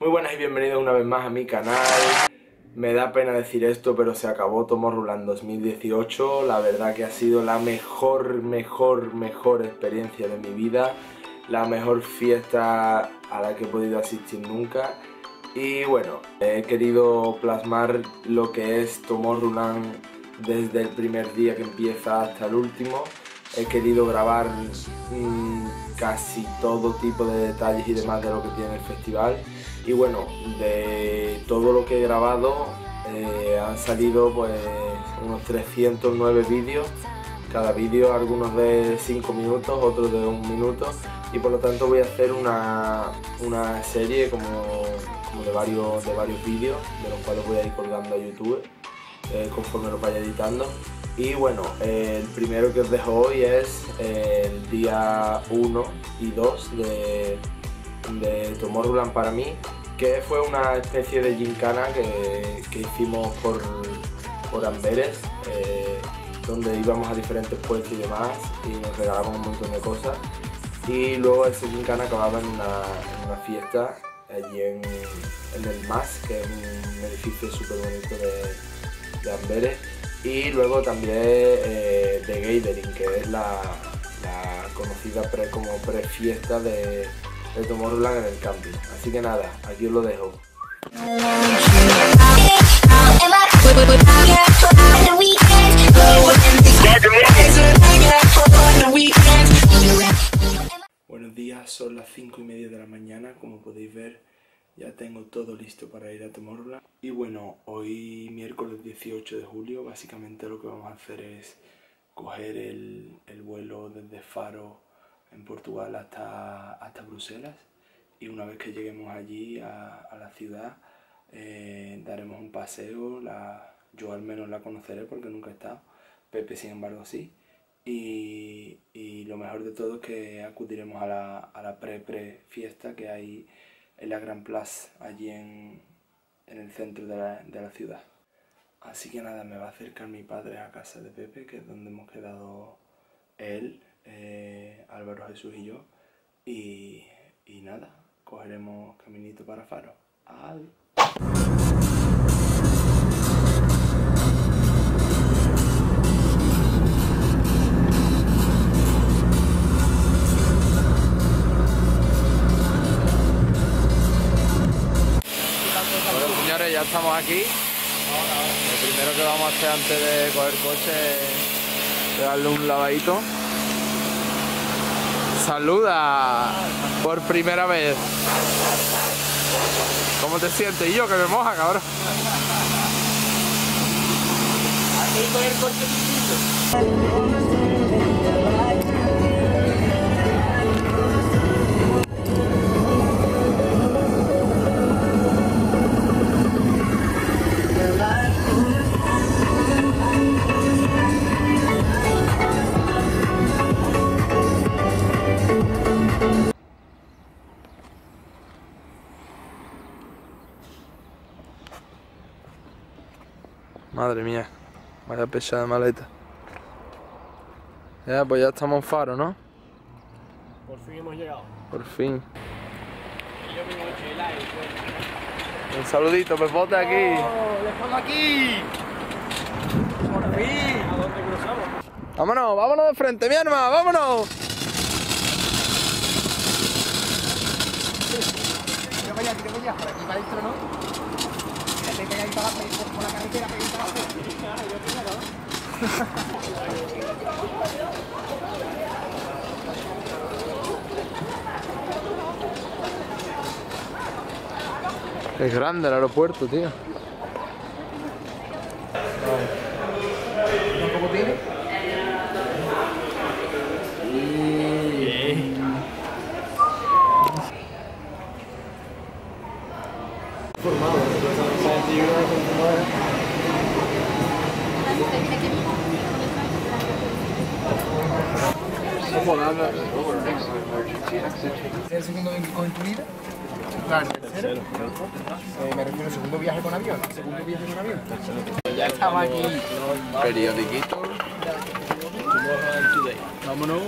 Muy buenas y bienvenidos una vez más a mi canal. Me da pena decir esto, pero se acabó Tomorrowland 2018. La verdad que ha sido la mejor experiencia de mi vida, la mejor fiesta a la que he podido asistir nunca. Y bueno, he querido plasmar lo que es Tomorrowland desde el primer día que empieza hasta el último. He querido grabar casi todo tipo de detalles y demás de lo que tiene el festival. Y bueno, de todo lo que he grabado han salido pues unos 309 vídeos. Cada vídeo, algunos de 5 minutos, otros de 1 minuto. Y por lo tanto voy a hacer una serie como de varios vídeos, de los cuales voy a ir colgando a YouTube conforme los vaya editando. Y bueno, el primero que os dejo hoy es el día 1 y 2 de Tomorrowland para mí, que fue una especie de gincana que hicimos por Amberes, donde íbamos a diferentes puestos y demás y nos regalábamos un montón de cosas. Y luego esa gincana acababa en una fiesta allí en el MAS, que es un edificio súper bonito de Amberes. Y luego también The Gathering, que es la conocida prefiesta de Tomorrowland en el camping. Así que nada, aquí os lo dejo. Buenos días, son las 5:30 de la mañana, como podéis ver. Ya tengo todo listo para ir a Tomorrowland. Y bueno, hoy miércoles 18 de julio, básicamente lo que vamos a hacer es coger el vuelo desde Faro en Portugal hasta Bruselas. Y una vez que lleguemos allí a la ciudad, daremos un paseo. Yo al menos la conoceré porque nunca he estado. Pepe sin embargo sí. Y lo mejor de todo es que acudiremos a la pre-fiesta que hay en la Grand Place, allí en el centro de la ciudad. Así que nada, me va a acercar mi padre a casa de Pepe, que es donde hemos quedado él, Álvaro, Jesús y yo. Y nada, cogeremos caminito para Faro. ¡Adiós! Ya estamos aquí. Lo primero que vamos a hacer antes de coger coche es darle un lavadito. ¡Saluda! Por primera vez. ¿Cómo te sientes? Y yo que me moja, cabrón. Aquí con el coche. Madre mía, vaya pesada de maleta. Ya, pues ya estamos en Faro, ¿no? Por fin hemos llegado. Por fin. Un saludito, Pepote aquí. ¡Les pongo aquí! ¡Por fin! ¿A dónde cruzamos? ¡Vámonos, vámonos de frente, mi arma! ¡Vámonos! ¿Qué vaya? ¿Por aquí, para esto, no? Por la carretera, es grande el aeropuerto, tío. ¿Cómo tiene? Formado. ¿Es el segundo viaje con tu vida? Claro, el tercero. Me refiero al segundo viaje con avión. Ya estaba aquí. Periodiquito. Vámonos.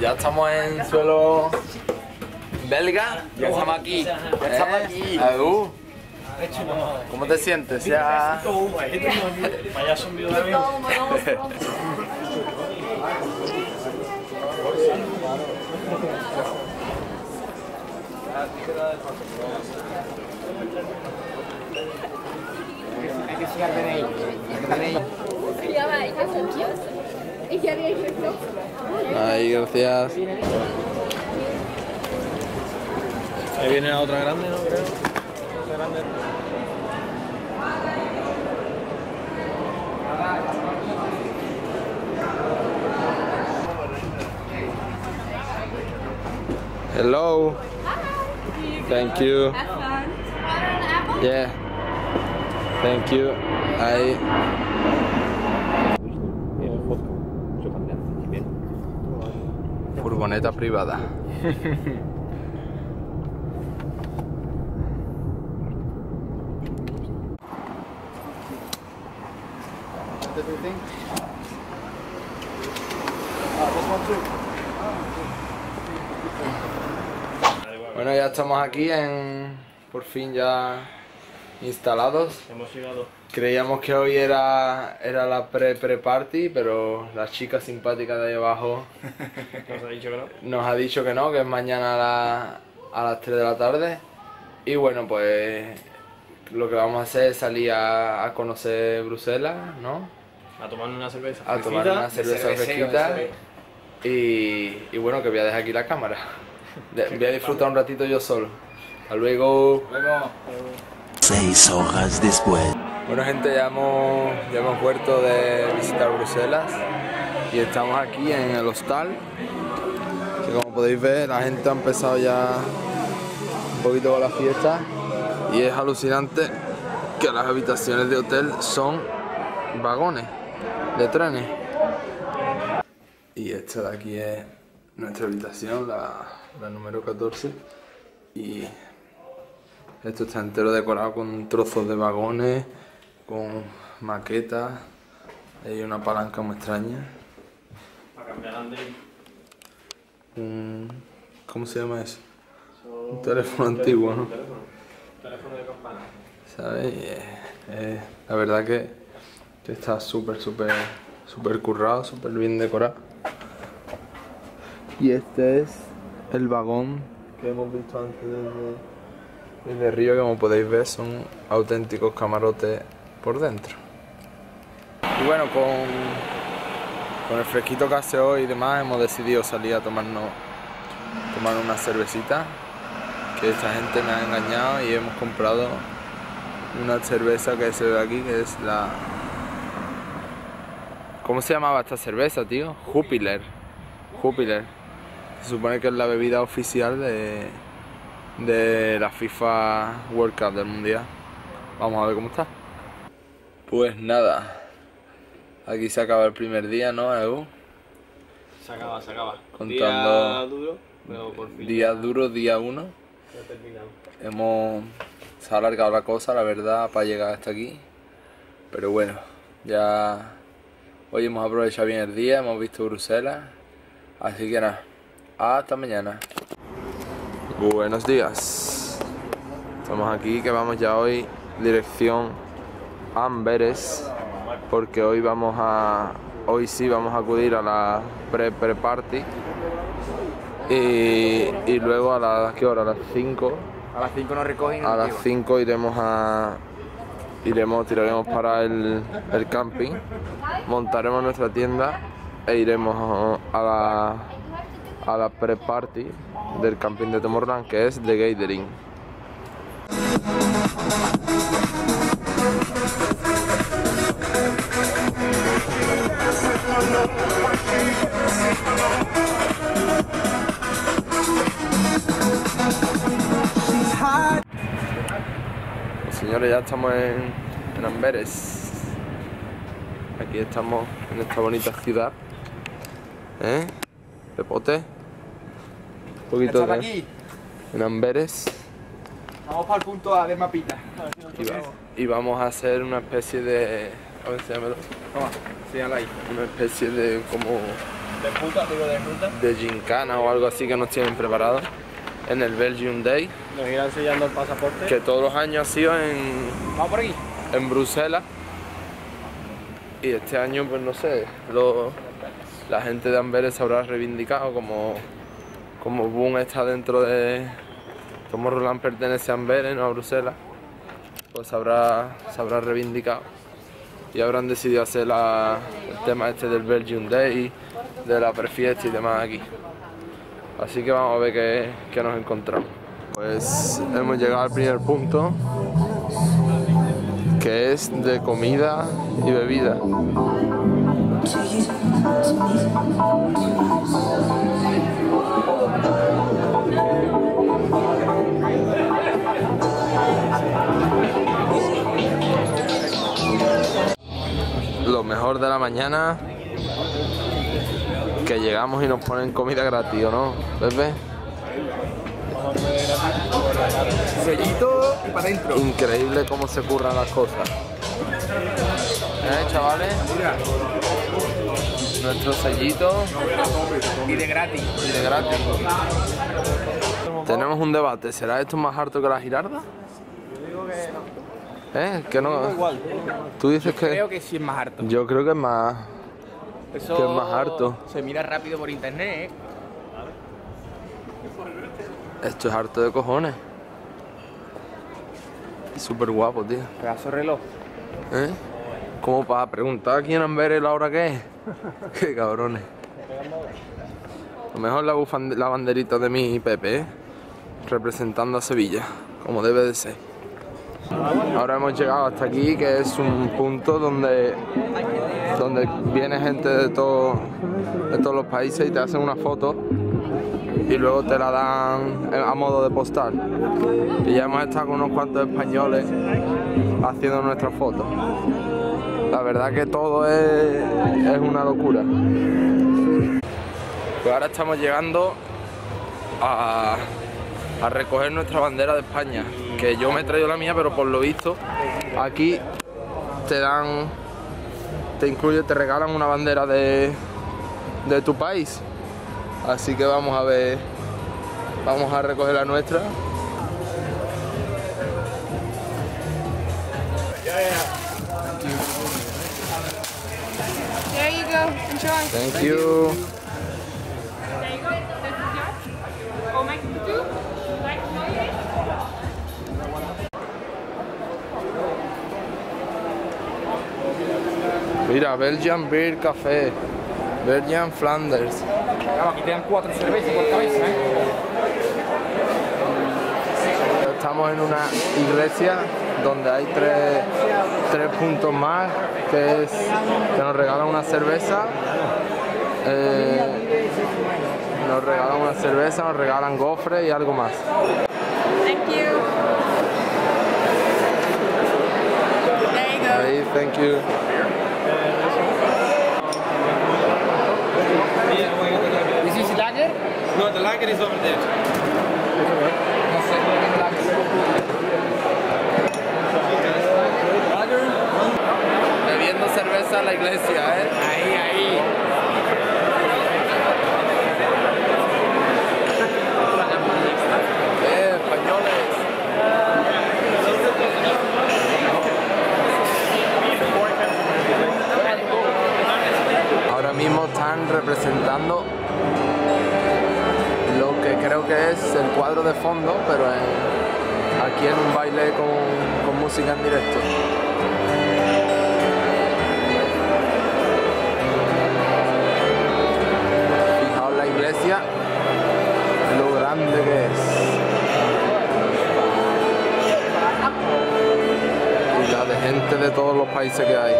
Ya estamos en suelo belga, ya estamos aquí. ¿Cómo te sientes? Ya... Ahí, gracias. Ahí viene la otra grande, ¿no? Creo. Otra grande. Hello. Thank you. Yeah. Thank you. I. Furgoneta privada. Bueno, ya estamos aquí en... por fin ya instalados. Hemos llegado. Creíamos que hoy era la pre-party, pero la chica simpática de ahí abajo nos ha dicho que no. Nos ha dicho que no, que es mañana a las 3 de la tarde. Y bueno, pues lo que vamos a hacer es salir a conocer Bruselas, ¿no? A tomar una cerveza. A tomar una cerveza fresquita. Y bueno, que voy a dejar aquí la cámara. Voy a disfrutar un ratito yo solo. Hasta luego. Luego. 6 horas después. Bueno, gente, ya hemos vuelto de visitar Bruselas y estamos aquí en el hostal. Que como podéis ver, la gente ha empezado ya un poquito con la fiesta y es alucinante que las habitaciones de hotel son vagones de trenes. Y esta de aquí es nuestra habitación, la número 14, y esto está entero decorado con trozos de vagones, con maquetas, hay una palanca muy extraña. Para cambiar ¿cómo se llama eso? Un teléfono antiguo, ¿no? Un teléfono de campana. ¿Sabes? La verdad que está súper currado, súper bien decorado. Y este es el vagón que hemos visto antes desde Río, que como podéis ver son auténticos camarotes por dentro. Y bueno, con el fresquito que hace hoy y demás, hemos decidido salir a tomar una cervecita, que esta gente me ha engañado y hemos comprado una cerveza que se ve aquí, que es la... ¿Cómo se llamaba esta cerveza, tío? Jupiler. Se supone que es la bebida oficial de la FIFA World Cup del Mundial. Vamos a ver cómo está. Pues nada, aquí se acaba el primer día, ¿no, Edu? Se acaba. Contando día duro, pero por fin. Día duro, día 1. Ya terminamos. Se ha alargado la cosa, la verdad, para llegar hasta aquí. Pero bueno, ya... Hoy hemos aprovechado bien el día, hemos visto Bruselas, así que nada, hasta mañana. Buenos días, estamos aquí que vamos ya hoy dirección Amberes, porque hoy sí vamos a acudir a la pre-party y luego a las, ¿qué hora? A las 5. A las 5 nos recogen. A las 5 iremos a... tiraremos para el camping, montaremos nuestra tienda e iremos a la pre-party del camping de Tomorrowland, que es The Gathering. Señores, ya estamos en Amberes. Aquí estamos en esta bonita ciudad. ¿Eh? Pepote. Un poquito de... aquí. En Amberes. Vamos para el punto A del mapita. A ver si nos y vamos a hacer una especie de... A ver, enséñamelo. Toma, enséñala ahí. Una especie de como... De puta, digo de fruta. De gincana o algo así que nos tienen preparado. en el Belgium Day. Nos irán sellando el pasaporte. Que todos los años ha sido en... ¿Vamos por aquí? En Bruselas. Y este año, pues no sé, la gente de Amberes se habrá reivindicado como Boom está dentro de... Como Roland pertenece a Amberes, no a Bruselas, pues se habrá reivindicado. Y habrán decidido hacer el tema este del Belgium Day, de la prefiesta y demás aquí. Así que vamos a ver qué nos encontramos. Pues hemos llegado al primer punto, que es de comida y bebida. Lo mejor de la mañana, que llegamos y nos ponen comida gratis, ¿o no, Pepe? Sellito y para dentro. Increíble cómo se curran las cosas. Chavales, nuestro sellito y de gratis. Tenemos un debate, ¿será esto más harto que la girarda? Yo digo que no. Que no. Igual. Tú dices que. Creo que sí es más harto. Yo creo que es más. Eso que es más harto. Se mira rápido por internet, Esto es harto de cojones. Es súper guapo, tío. Pedazo de reloj. Como para preguntar a quién Amberes la hora que es. Qué cabrones. A lo mejor la banderita de mí y Pepe, representando a Sevilla, como debe de ser. Ahora hemos llegado hasta aquí, que es un punto donde viene gente de todos los países y te hacen una foto y luego te la dan a modo de postal. Y ya hemos estado con unos cuantos españoles haciendo nuestras fotos. La verdad que todo es una locura. Pues ahora estamos llegando a recoger nuestra bandera de España, que yo me he traído la mía, pero por lo visto aquí te regalan una bandera de tu país, así que vamos a recoger la nuestra. There you go. Enjoy. Thank you. There you go. This is yours. Go make it too. Mira, Belgian Beer Café, Belgian Flanders. Claro, aquí te dan 4 cervezas por cabeza, Estamos en una iglesia donde hay tres puntos más, que nos regalan una cerveza. Nos regalan gofres y algo más. Thank you. There you go. Ahí, thank you. Is this lager? No, the lager is over there. Bebiendo cerveza a la iglesia, Ahí. Ahora mismo están representando lo que creo que es el cuadro de fondo, pero aquí en un baile con música en directo. Fijaos la iglesia, lo grande que es. Y la de gente de todos los países que hay.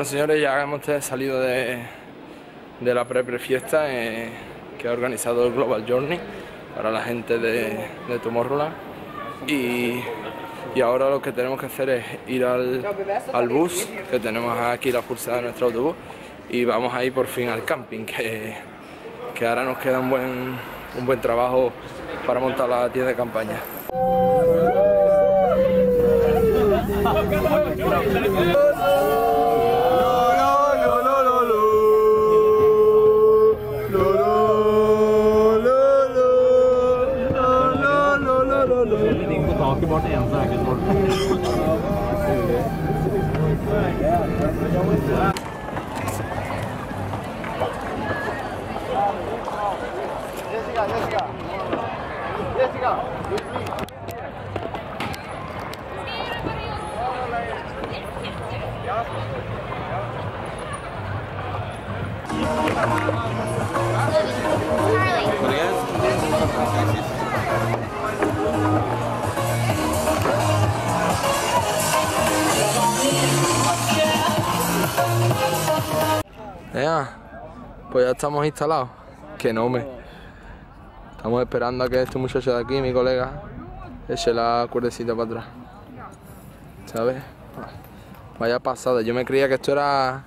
Bueno, señores, ya hemos salido de la pre-prefiesta que ha organizado el Global Journey para la gente de Tomorrowland, y ahora lo que tenemos que hacer es ir al bus, que tenemos aquí la pulsada de nuestro autobús, y vamos a ir por fin al camping, que ahora nos queda un buen trabajo para montar la tienda de campaña. Pues ya estamos instalados. Que no me. Estamos esperando a que este muchacho de aquí, mi colega, eche la cuerdecita para atrás. ¿Sabes? Vaya pasada. Yo me creía que esto era.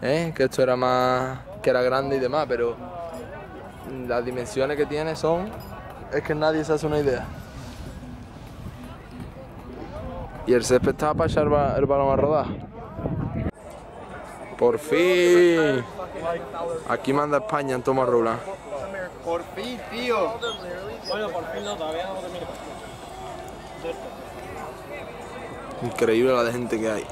Que esto era más. Que era grande y demás, pero las dimensiones que tiene son. Es que nadie se hace una idea. Y el césped estaba para echar el balón a rodar. Por fin. Aquí manda España en Tomorrowland. Por fin, tío. Bueno, por fin no, todavía no termino. Increíble la de gente que hay.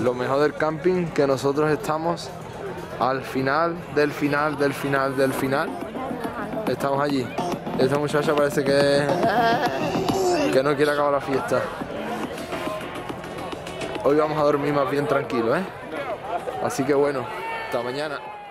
Lo mejor del camping, que nosotros estamos al final. Estamos allí. Esta muchacha parece que no quiere acabar la fiesta. Hoy vamos a dormir más bien tranquilo, ¿eh? Así que bueno, hasta mañana.